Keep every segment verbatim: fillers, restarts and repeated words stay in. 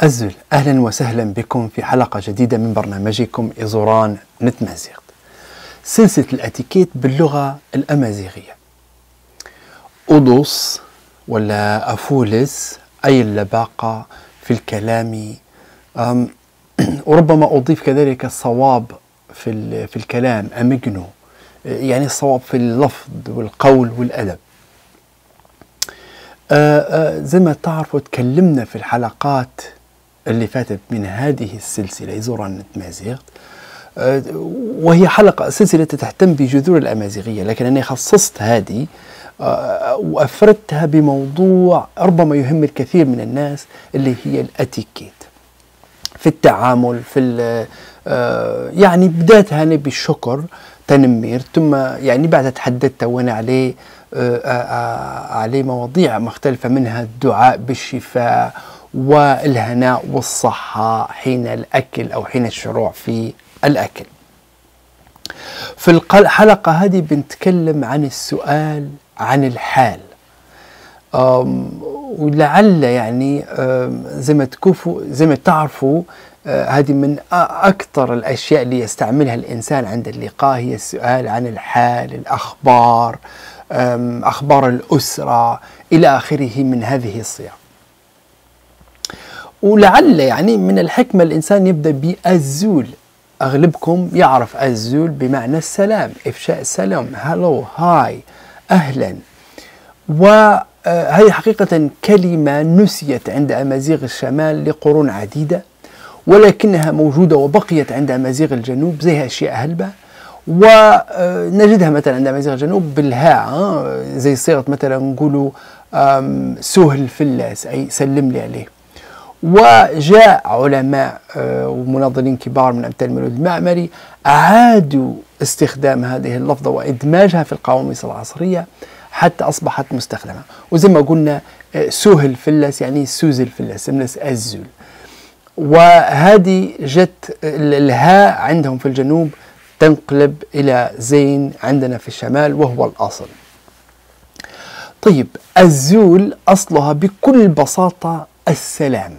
أزل أهلا وسهلا بكم في حلقة جديدة من برنامجكم إزوران نتمازيغت، سلسلة الأتيكيت باللغة الأمازيغية. أدوس ولا أفولس أي اللباقة في الكلام، وربما أضيف كذلك الصواب في, في الكلام أمجنو، يعني الصواب في اللفظ والقول والأدب. آآ آآ زي ما تعرفوا تكلمنا في الحلقات اللي فاتت من هذه السلسلة إزوران نتمازيغت، وهي حلقة سلسلة تهتم بجذور الأمازيغية، لكن أنا خصصت هذه وأفردتها بموضوع ربما يهم الكثير من الناس اللي هي الأتيكيت في التعامل، في يعني بدأتها أنا بالشكر تنمير، ثم يعني بعد تحدثت وأنا عليه عليه مواضيع مختلفة، منها الدعاء بالشفاء والهناء والصحة حين الأكل أو حين الشروع في الأكل. في الحلقة هذه بنتكلم عن السؤال عن الحال، ولعل يعني زي ما تكوفوا زي ما تعرفوا هذه من أكثر الأشياء اللي يستعملها الإنسان عند اللقاء، هي السؤال عن الحال، الأخبار، أخبار الأسرة إلى آخره من هذه الصيغ. ولعل يعني من الحكمة الإنسان يبدأ بأزول، أغلبكم يعرف أزول بمعنى السلام، إفشاء السلام، هلو، هاي، أهلا. وهي حقيقة كلمة نسيت عند أمازيغ الشمال لقرون عديدة، ولكنها موجودة وبقيت عند أمازيغ الجنوب زيها أشياء هلبة، ونجدها مثلا عند أمازيغ الجنوب بالهاء، زي صيغة مثلا نقولوا سهل فلاس أي سلم لي عليه. وجاء علماء ومناضلين كبار من أمثال مولود المعمري أعادوا استخدام هذه اللفظة وإدماجها في القواميس العصرية حتى أصبحت مستخدمة. وزي ما قلنا سهل فلاس يعني سوزل فلاس سمنس أزل، وهذه جت الهاء عندهم في الجنوب تنقلب إلى زين عندنا في الشمال وهو الأصل. طيب الزول أصلها بكل بساطة السلام،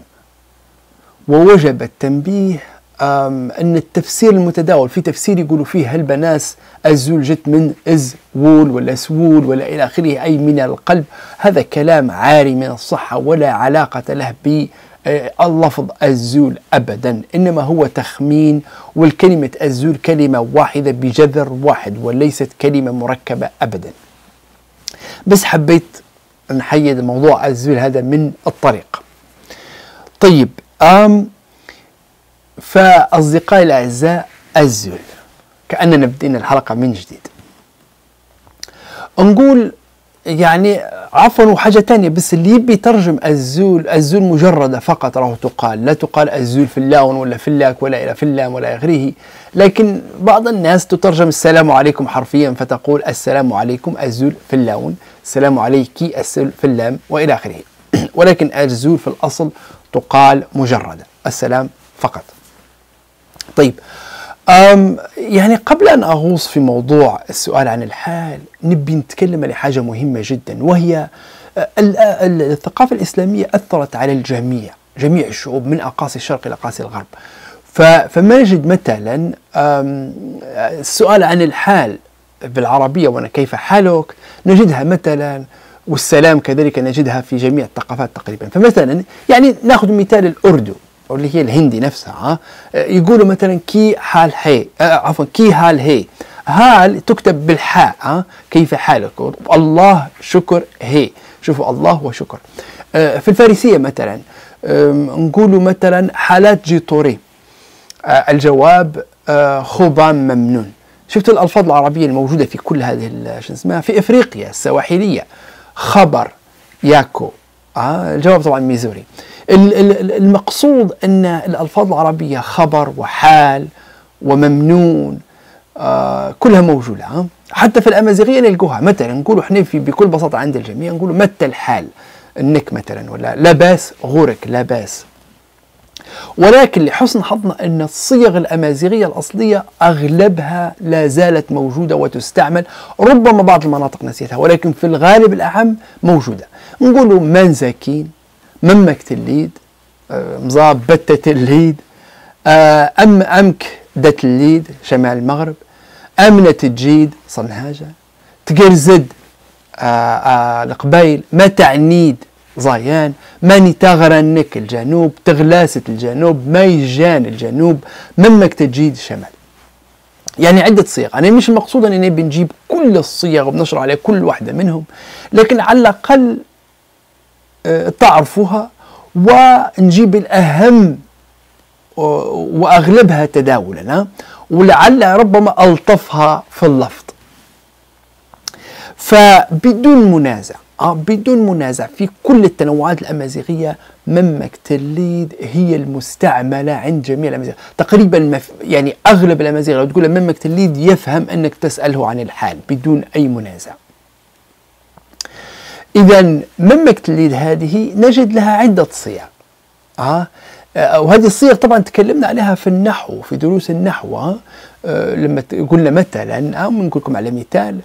ووجب التنبيه أن التفسير المتداول، في تفسير يقولوا فيه هالبناس الزول جت من أزول ولا سول ولا إلى آخره، أي من القلب، هذا كلام عاري من الصحة ولا علاقة له ب اللفظ الزول أبدا، إنما هو تخمين، والكلمة الزول كلمة واحدة بجذر واحد وليست كلمة مركبة أبدا. بس حبيت نحيد موضوع الزول هذا من الطريق. طيب أم فأصدقائي الأعزاء الزول كأننا بدينا الحلقة من جديد، نقول يعني عفوا وحاجة تانية، بس اللي يبي يترجم الزول الزول مجردة فقط راه تقال، لا تقال الزول في اللاون ولا في اللاك ولا إلى في اللام ولا آخره. لكن بعض الناس تترجم السلام عليكم حرفيا، فتقول السلام عليكم الزول في اللاون، السلام عليكي الزول في اللام وإلى آخره. ولكن الزول في الأصل تقال مجردة، السلام فقط. طيب أم يعني قبل أن أغوص في موضوع السؤال عن الحال، نبي نتكلم عن حاجة مهمة جدا، وهي الثقافة الإسلامية أثرت على الجميع، جميع الشعوب من أقاصي الشرق إلى أقاصي الغرب. فما نجد مثلا السؤال عن الحال بالعربية، وأنا كيف حالك، نجدها مثلا، والسلام كذلك نجدها في جميع الثقافات تقريبا. فمثلا يعني ناخذ مثال الأردن واللي هي الهندي نفسها، يقولوا مثلا كي حال هي، عفوا كي حال هي، هال تكتب بالحاء، كيف حالك، الله شكر هي، شوفوا الله وشكر. في الفارسية مثلا نقولوا مثلا حالات جي طوري، الجواب خبام ممنون. شفتوا الألفاظ العربية الموجودة في كل هذه شو اسمها في إفريقيا السواحلية، خبر ياكو، الجواب طبعا ميزوري. المقصود أن الألفاظ العربية خبر وحال وممنون آه كلها موجودة، حتى في الأمازيغية نلقوها. مثلا نقولوا احنا في بكل بساطة عند الجميع، نقولوا متى الحال انك مثلا، ولا لاباس غورك لاباس. ولكن لحسن حظنا أن الصيغ الأمازيغية الأصلية أغلبها لا زالت موجودة وتستعمل، ربما بعض المناطق نسيتها، ولكن في الغالب الأعم موجودة. نقولوا من زاكين، من مكتليد، مزاب بتة الليد، أم أمك دت الليد شمال المغرب، أمنة تجيد صنهاجة تقرزد القبيل، ما تعنيد زيان، ماني تغرنك الجنوب، تغلاسة الجنوب، ميجان الجنوب، ممك تجيد الشمال. يعني عدة صيغ، أنا مش المقصود أني بنجيب كل الصيغ وبنشرح على كل واحدة منهم، لكن على الأقل تعرفوها ونجيب الأهم وأغلبها تداولا، ولعل ربما ألطفها في اللفظ. فبدون منازع آه بدون منازع في كل التنوعات الأمازيغية ممك تليد هي المستعملة عند جميع الأمازيغ تقريبا. مف... يعني أغلب الأمازيغ لو تقول ممك تليد يفهم أنك تسأله عن الحال بدون أي منازع. إذا ممك تليد هذه نجد لها عدة صيغ، آه وهذه الصيغ طبعا تكلمنا عليها في النحو في دروس النحو، آه لما قلنا مثلا، آه نقول لكم على مثال،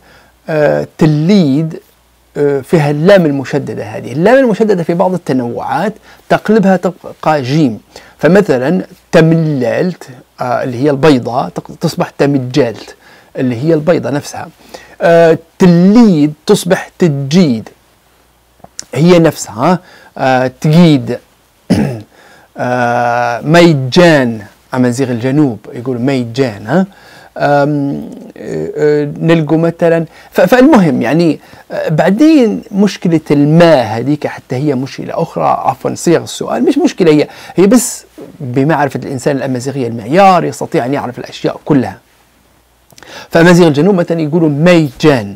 آه تليد فيها اللام المشددة. هذه اللام المشددة في بعض التنوعات تقلبها تبقى جيم، فمثلا تمللت آه اللي هي البيضة تصبح تمجلت اللي هي البيضة نفسها، آه تليد تصبح تجيد هي نفسها، آه تجيد آه ميجان أمازيغ الجنوب يقولوا ميجان، ها نلقوا مثلا. فالمهم يعني بعدين مشكلة الماء هذيك حتى هي مشكلة أخرى، عفوا صيغ السؤال مش مشكلة، هي هي بس بمعرفة الإنسان الأمازيغية المعيار يستطيع أن يعرف الأشياء كلها. فأمازيغ الجنوب مثلا يقولوا ميجان،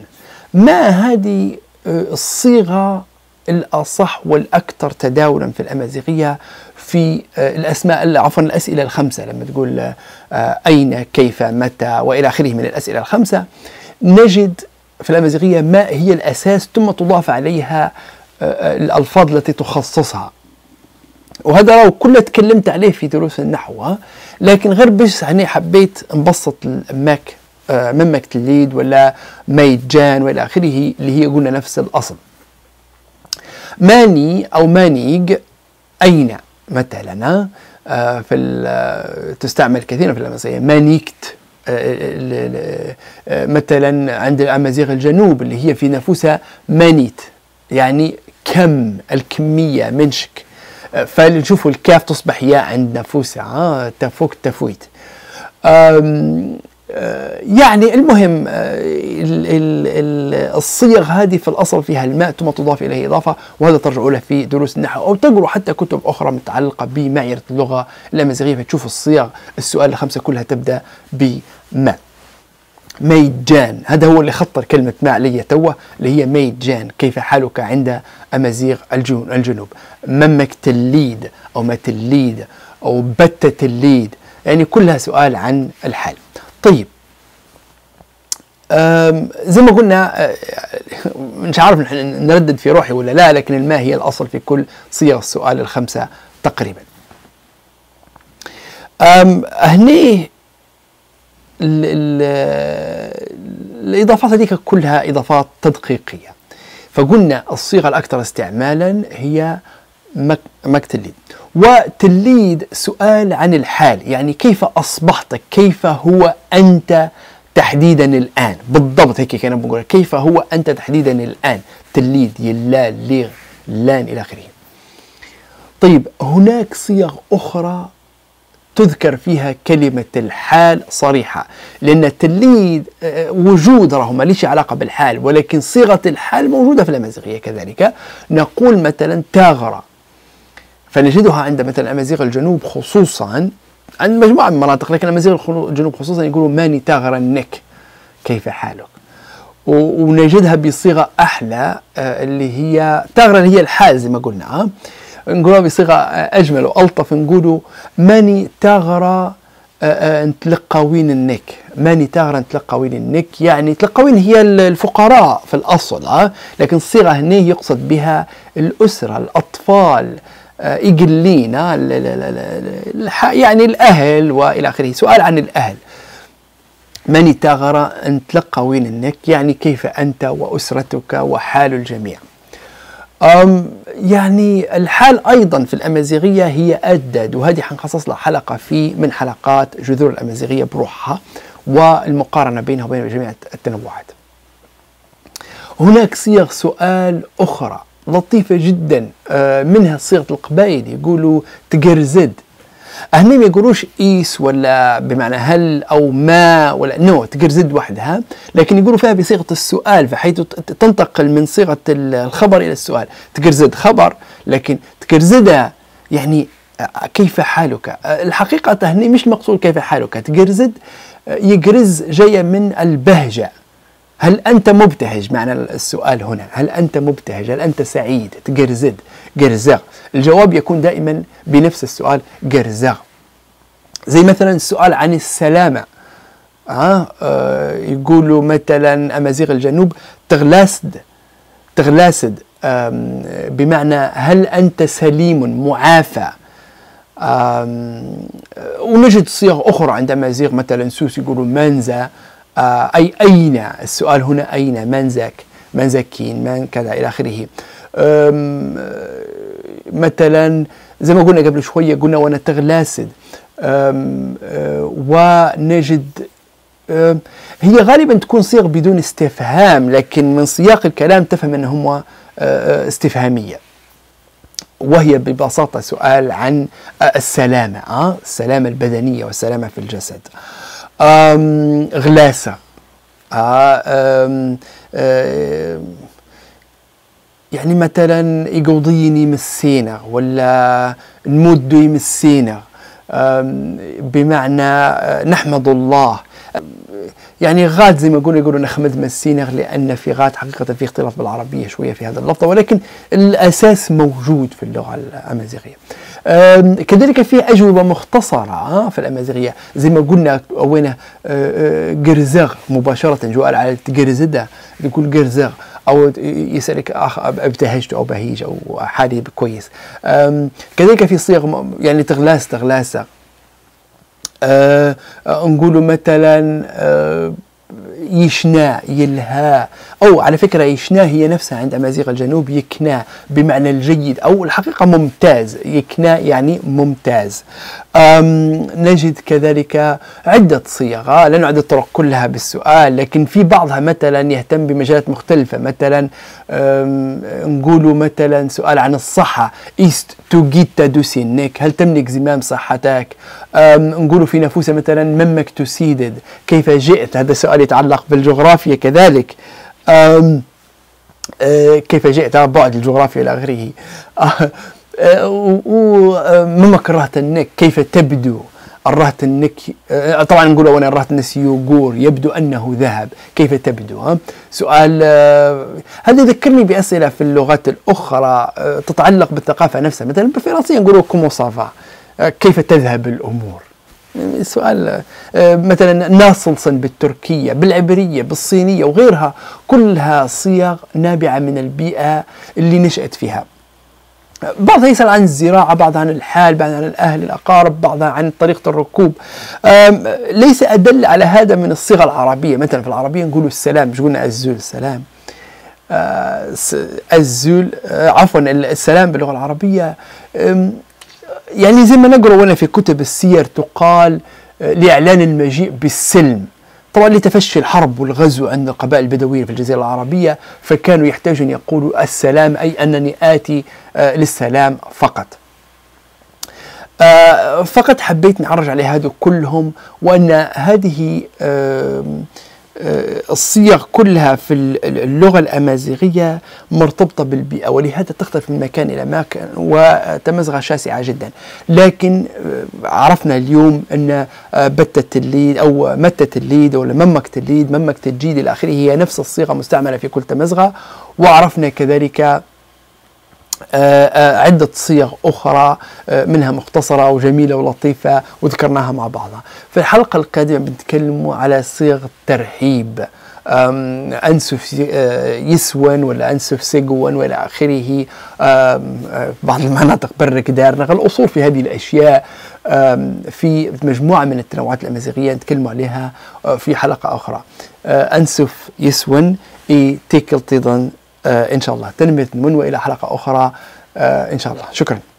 ما هذه الصيغة الأصح والأكثر تداولا في الأمازيغية في الأسماء عفوا الأسئلة الخمسة، لما تقول أين كيف متى وإلى آخره من الأسئلة الخمسة، نجد في الأمازيغية ما هي الأساس ثم تضاف عليها الألفاظ التي تخصصها. وهذا رو كله تكلمت عليه في دروس النحو، لكن غير بس يعني حبيت نبسط ماك ممك تليد ولا ميجان وإلى آخره اللي هي قلنا نفس الأصل. ماني أو مانيج أين مثلا آه في تستعمل كثيرا في الأمازيغية، مانيكت آه آه مثلا عند الأمازيغ الجنوب اللي هي في نفوسها مانيت، يعني كم الكمية منشك، آه فنشوفوا الكاف تصبح ياء عند نفوسها، آه تفوك تفويت. آه يعني المهم الصيغ هذه في الأصل فيها الماء ثم تضاف إليه إضافة، وهذا ترجعوا له في دروس النحو أو تقروا حتى كتب أخرى متعلقة بمعايير اللغة الأمازيغية فتشوفوا الصيغ السؤال الخمسة كلها تبدأ بما. ميجان هذا هو اللي خطر كلمة ما علي توه اللي هي ميجان، كيف حالك عند أمازيغ الجنوب. ممك تليد أو ما تليد أو بتة تليد، يعني كلها سؤال عن الحال. طيب زي ما قلنا مش عارف نردد في روحي ولا لا، لكن الماء هي الأصل في كل صيغ السؤال الخمسة تقريبا. هني ال ال الإضافات هذيك كلها إضافات تدقيقية، فقلنا الصيغة الأكثر استعمالا هي ممك تليد، وتليد سؤال عن الحال، يعني كيف أصبحتك، كيف هو أنت تحديدا الآن بالضبط، هيك كنا بنقول كيف هو أنت تحديدا الآن، تليد يلا ليغ لان إلى آخره. طيب هناك صيغ أخرى تذكر فيها كلمة الحال صريحة، لأن تليد وجود راهو ما ليش علاقة بالحال، ولكن صيغة الحال موجودة في الأمازيغية كذلك. نقول مثلا تاغرة، فنجدها عند مثلا أمازيغ الجنوب خصوصا عند مجموعة من المناطق، لكن أمازيغ الجنوب خصوصا يقولوا ماني تاغرنك كيف حالك، ونجدها بصيغة أحلى اللي هي تاغرن هي الحال زي ما قلنا، نقولها بصيغة أجمل وألطف، نقولوا ماني تاغرة نتلقاوين النك، ماني تاغرة نتلقاوين النك، يعني تلقاوين هي الفقراء في الأصل، أه؟ لكن الصيغة هنا يقصد بها الأسرة، الأطفال، إجلين، يعني الأهل وإلى آخره، سؤال عن الأهل. ماني تاغرة نتلقاوين النك، يعني كيف أنت وأسرتك وحال الجميع. يعني الحال أيضا في الأمازيغية هي أدد، وهذه حنخصص لها حلقة في من حلقات جذور الأمازيغية بروحها والمقارنة بينها وبين جميع التنوعات. هناك صيغ سؤال أخرى لطيفة جدا، منها صيغة القبائل، يقولوا تقرزد. هنا ما يقولوش إيس ولا بمعنى هل أو ما ولا نو، تقرزد وحدها، لكن يقولوا فيها بصيغة السؤال، فحيث تنتقل من صيغة الخبر إلى السؤال. تقرزد خبر، لكن تقرزدها يعني كيف حالك. الحقيقة هنا مش المقصود كيف حالك، تقرزد يقرز جاية من البهجة. هل أنت مبتهج؟ معنى السؤال هنا هل أنت مبتهج؟ هل أنت سعيد؟ تقرزد، قرزغ. الجواب يكون دائما بنفس السؤال، قرزغ. زي مثلا السؤال عن السلامة، آه آه يقولوا مثلا أمازيغ الجنوب تغلاسد، تغلاسد بمعنى هل أنت سليم معافى. ونجد صيغ أخرى عند أمازيغ، مثلا سوس يقولوا منزا، آه أي أين. السؤال هنا أين، منزك، منزكين، من كذا إلى آخره. مثلا زي ما قلنا قبل شوية، قلنا وانا تغلاسد. آم آه ونجد آم هي غالبا تكون صيغ بدون استفهام، لكن من سياق الكلام تفهم أنهم آه استفهامية، وهي ببساطة سؤال عن آه السلامة، آه السلامة البدنية والسلامة في الجسد. أم غلاسة، أم أم يعني مثلا يقوضيني من السينة ولا نمدي من السينة، بمعنى نحمد الله. يعني غاد زي ما يقولوا يقولوا نخمد من السينة، لأن في غاد حقيقة في اختلاف بالعربية شوية في هذا اللفظ، ولكن الأساس موجود في اللغة الأمازيغية. كذلك في أجوبة مختصرة في الأمازيغية، زي ما قلنا وين قرزغ مباشرة، جوال على تقرزدة يقول قرزغ، أو يسألك أخ ابتهجت أو بهيج أو حالي كويس. كذلك في صيغ يعني تغلاس، تغلاسة. أه أه نقولوا مثلا أه يشنا، يلها. أو على فكرة يشنا هي نفسها عند أمازيغ الجنوب يكنا، بمعنى الجيد أو الحقيقة ممتاز. يكنا يعني ممتاز. نجد كذلك عدة صيغ، لا نعد الطرق كلها بالسؤال، لكن في بعضها مثلا يهتم بمجالات مختلفة. مثلا نقولوا مثلا سؤال عن الصحة، إيست توجيتا دوسينك، هل تملك زمام صحتك. نقولوا في نافوسة مثلا ممك تسيدد، كيف جئت. هذا سؤال يتعلق بالجغرافيا كذلك، أم أه كيف جئت، بعد الجغرافيا إلى آخره. ومما كرهت النك، كيف تبدو. الرهت النك أه طبعا نقول وانا الرهت النسيوغور، يبدو أنه ذهب، كيف تبدو. ها سؤال أه هذا يذكرني بأسئلة في اللغات الأخرى أه تتعلق بالثقافة نفسها. مثلا بالفرنسية نقولوا كومون سافا، أه كيف تذهب الأمور. سؤال مثلا ناصلصا بالتركية، بالعبرية، بالصينية وغيرها، كلها صيغ نابعة من البيئة اللي نشأت فيها. بعضها يسأل عن الزراعة، بعضها عن الحال، بعضها عن الأهل الأقارب، بعضها عن طريقة الركوب. ليس أدل على هذا من الصيغة العربية. مثلا في العربية نقولوا السلام، مش قلنا الزول سلام، الزول عفوا السلام باللغة العربية. يعني زي ما نقرأ وانا في كتب السير تقال لإعلان المجيء بالسلم، طبعا لتفشي الحرب والغزو عند القبائل البدوية في الجزيرة العربية، فكانوا يحتاجون يقولوا السلام، أي أنني آتي للسلام فقط. فقط حبيت نعرج على هذا كلهم، وأن هذه الصيغ كلها في اللغة الأمازيغية مرتبطة بالبيئة، ولهذا تختلف من مكان إلى مكان وتمزغة شاسعة جدا. لكن عرفنا اليوم أن بتة الليد أو متة الليد ولا ممكت الليد، ممكت الجيد إلى آخره، هي نفس الصيغة مستعملة في كل تمزغة. وعرفنا كذلك عدة صيغ أخرى منها مختصرة وجميلة ولطيفة، وذكرناها مع بعضها. في الحلقة القادمة بنتكلموا على صيغ الترحيب، أنسف يسون ولا أنسف سجون وإلى آخره. بعض المناطق برك دارنا، الأصول في هذه الأشياء في مجموعة من التنوعات الأمازيغية نتكلم عليها في حلقة أخرى. أنسف يسون إي تيكل تيضن ان شاء الله تنمية من والى حلقة اخرى ان شاء الله. شكرا.